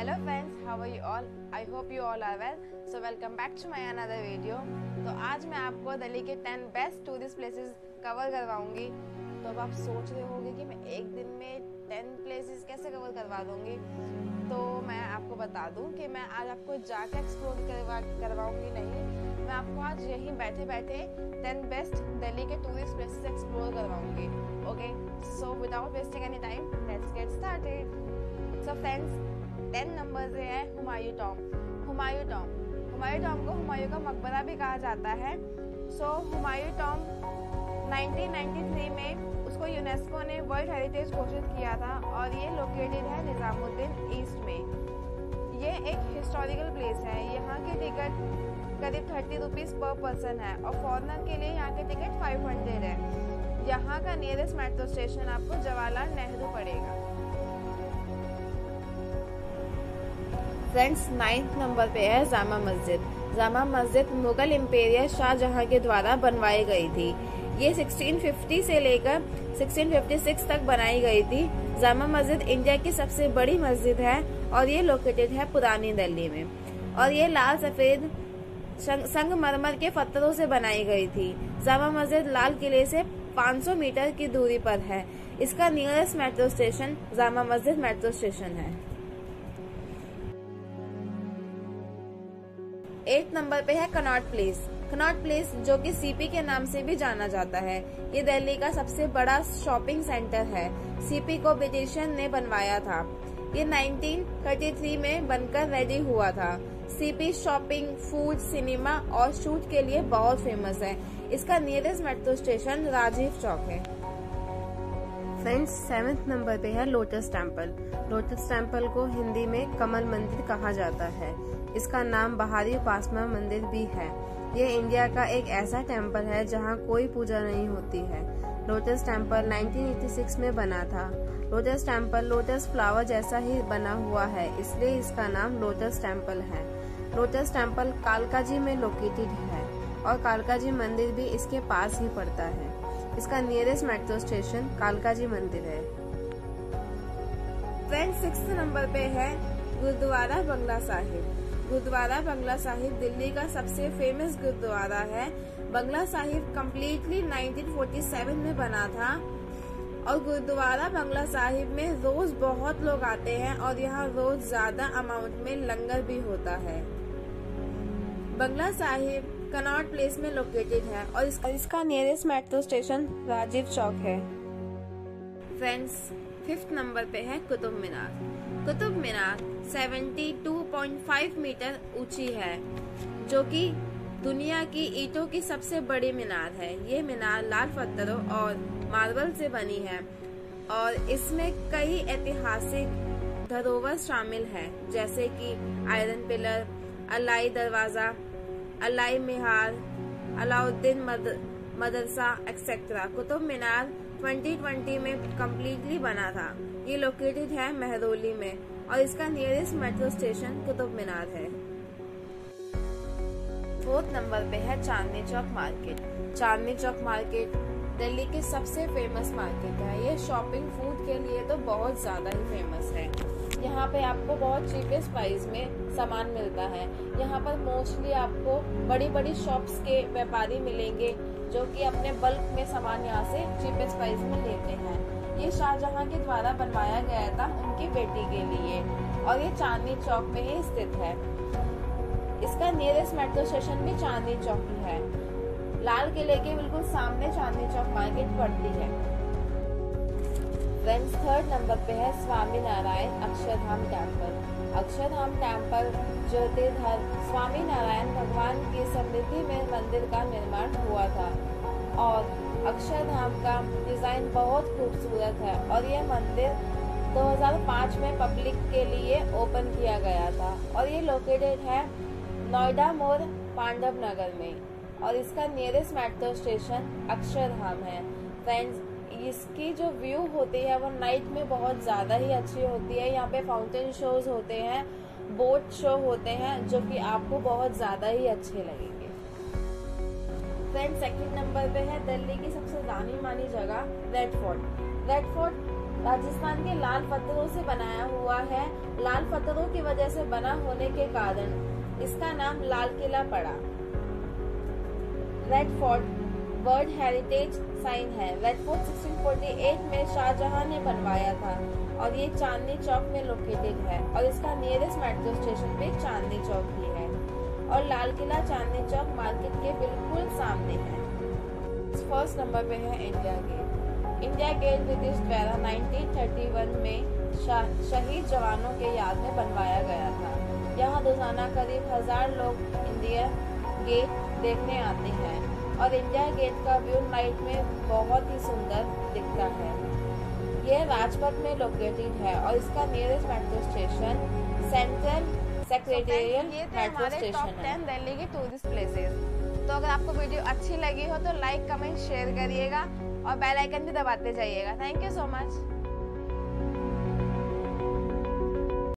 Hello friends, how are you all? I hope you all are well. So welcome back to my another video. तो आज मैं आपको दिल्ली के 10 best tourist places cover करवाऊंगी। तो अब आप सोच रहे होंगे कि मैं एक दिन में 10 प्लेसेस कैसे कवर करवा दूंगी। तो मैं आपको बता दूं कि मैं आज आपको जाके एक्सप्लोर करवाऊंगी नहीं, मैं आपको आज यहीं बैठे बैठे 10 बेस्ट दिल्ली के टूरिस्ट प्लेसेस एक्सप्लोर करवाऊंगी। Okay, so without wasting any time let's get started. So friends, 10 number से है हुमायूं टॉम्ब को हुमायूं का मकबरा भी कहा जाता है। सो हुमायूं टॉम्ब 1993 में उसको यूनेस्को ने वर्ल्ड हेरिटेज घोषित किया था और ये लोकेटेड है निज़ामुद्दीन ईस्ट में। ये एक हिस्टोरिकल प्लेस है। यहाँ की टिकट करीब 30 रुपीज़ पर पर्सन है और फॉरनर के लिए यहाँ की टिकट 500 है। यहाँ का नियरेस्ट मेट्रो स्टेशन आपको जवाहरलाल नेहरू पड़ेगा। फ्रेंड्स, 9th नंबर पे है जामा मस्जिद। जामा मस्जिद मुगल इम्पीरियर शाहजहां के द्वारा बनवाई गई थी। ये 1650 से लेकर 1656 तक बनाई गई थी। जामा मस्जिद इंडिया की सबसे बड़ी मस्जिद है और ये लोकेटेड है पुरानी दिल्ली में और ये लाल सफेद संगमरमर के पत्थरों से बनाई गई थी। जामा मस्जिद लाल किले से 500 मीटर की दूरी पर है। इसका nearest metro station Jama Masjid metro station है। 8 नंबर पे है कनॉट प्लेस। कनॉट प्लेस जो कि सीपी के नाम से भी जाना जाता है, ये दिल्ली का सबसे बड़ा शॉपिंग सेंटर है। सीपी को ब्रिटिशन ने बनवाया था। ये 1933 में बनकर रेडी हुआ था। सीपी शॉपिंग, फूड, सिनेमा और शूट के लिए बहुत फेमस है। इसका nearest metro station Rajiv Chowk है। फ्रेंड्स, 7th नंबर पे है लोटस टेम्पल। लोटस टेम्पल को हिंदी में कमल मंदिर कहा जाता है। इसका नाम बाहरी उपासना मंदिर भी है। ये इंडिया का एक ऐसा टेम्पल है जहाँ कोई पूजा नहीं होती है। लोटस टेम्पल 1986 में बना था। लोटस टेम्पल लोटस फ्लावर जैसा ही बना हुआ है, इसलिए इसका नाम लोटस टेम्पल है। लोटस टेम्पल कालकाजी में लोकेटेड है और कालकाजी मंदिर भी इसके पास ही पड़ता है। इसका नियरेस्ट मेट्रो स्टेशन कालकाजी मंदिर है। फ्रेंड्स, 6th नंबर पे है गुरुद्वारा बंगला साहिब। गुरुद्वारा बंगला साहिब दिल्ली का सबसे फेमस गुरुद्वारा है। बंगला साहिब कम्प्लीटली 1947 में बना था और गुरुद्वारा बंगला साहिब में रोज बहुत लोग आते हैं और यहाँ रोज ज्यादा अमाउंट में लंगर भी होता है। बंगला साहिब कनॉट प्लेस में लोकेटेड है और इसका nearest metro station Rajiv Chowk है। फ्रेंड्स, 5th नंबर पे है कुतुब मीनार। कुतुब मीनार 72.5 मीटर ऊंची है, जो कि दुनिया की ईंटों की सबसे बड़ी मीनार है। ये मीनार लाल पत्थरों और मार्बल से बनी है और इसमें कई ऐतिहासिक धरोहर शामिल हैं, जैसे कि iron pillar, Alai Darwaza, Alai Minar, Alauddin Madrasa etcetera. Qutub Minar 2020 में कम्प्लीटली बना था। ये लोकेटेड है मेहरौली में और इसका nearest metro station Qutub Minar है। 4th नंबर पे है चांदनी चौक मार्केट। चांदनी चौक मार्केट दिल्ली की सबसे फेमस मार्केट है। ये शॉपिंग, फूड के लिए तो बहुत ज्यादा ही फेमस है। यहाँ पे आपको बहुत चीपेस्ट प्राइस में सामान मिलता है। यहाँ पर मोस्टली आपको बड़ी बड़ी शॉप्स के व्यापारी मिलेंगे जो कि अपने बल्क में सामान यहाँ से चीपेस्ट प्राइस में लेते हैं। ये शाहजहां के द्वारा बनवाया गया था उनकी बेटी के लिए और ये चांदनी चौक में ही स्थित है। इसका नियरेस्ट मेट्रो स्टेशन भी चांदनी चौक ही है। लाल किले के बिल्कुल सामने चांदनी चौक मार्केट पड़ती है। फ्रेंड्स, 3rd नंबर पे है स्वामी नारायण अक्षरधाम टेम्पल। अक्षरधाम टेम्पल ज्योतिधर स्वामी नारायण भगवान की समृद्धि में मंदिर का निर्माण हुआ था और अक्षरधाम का डिज़ाइन बहुत खूबसूरत है और यह मंदिर 2005 में पब्लिक के लिए ओपन किया गया था और ये लोकेटेड है नोएडा मोर पांडव नगर में और इसका नियरेस्ट मेट्रो स्टेशन अक्षरधाम है। फ्रेंड्स, इसकी जो व्यू होती है वो नाइट में बहुत ज़्यादा ही अच्छी होती है। यहाँ पे फाउंटेन शोज होते हैं, बोट शो होते हैं, जो कि आपको बहुत ज़्यादा ही अच्छे लगेंगे। फ्रेंड्स, 2nd नंबर पे है दिल्ली की सबसे जानी मानी जगह red fort. Red fort Rajasthan के लाल पत्थरों से बनाया हुआ है। लाल पत्थरों की वजह से बना होने के कारण इसका नाम लाल किला पड़ा। Red fort world heritage site है। रेड फोर्ट 1648 में शाहजहां ने बनवाया था और ये चांदनी चौक में लोकेटेड है और इसका नियरेस्ट मेट्रो स्टेशन भी चांदनी चौक ही है और लाल किला चांदनी चौक मार्केट के बिल्कुल सामने है। फर्स्ट नंबर पे है India gate. India gate British द्वारा 1931 में शहीद जवानों के याद में बनवाया गया था। यहाँ रोजाना करीब 1000 लोग इंडिया गेट देखने आते हैं और इंडिया गेट का व्यू नाइट में बहुत ही सुंदर दिखता है। यह राजपथ में लोकेटेड है और इसका nearest metro station central secretariat metro station है। दिल्ली की टूरिस्ट प्लेसेस। तो अगर आपको वीडियो अच्छी लगी हो तो लाइक, कमेंट, शेयर करिएगा और बेल आइकन भी दबाते जाइएगा। Thank you so much.